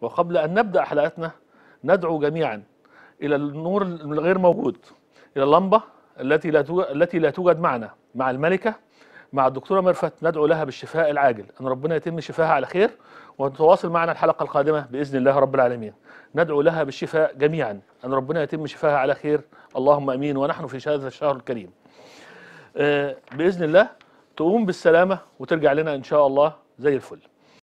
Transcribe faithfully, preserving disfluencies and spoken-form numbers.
وقبل أن نبدأ حلقتنا ندعو جميعا إلى النور الغير موجود، إلى اللمبة التي لا التي لا توجد معنا، مع الملكة، مع الدكتورة مرفت، ندعو لها بالشفاء العاجل، أن ربنا يتم شفاها على خير، وتواصل معنا الحلقة القادمة بإذن الله رب العالمين. ندعو لها بالشفاء جميعا، أن ربنا يتم شفاها على خير، اللهم أمين. ونحن في هذا الشهر الكريم بإذن الله تقوم بالسلامة وترجع لنا إن شاء الله زي الفل.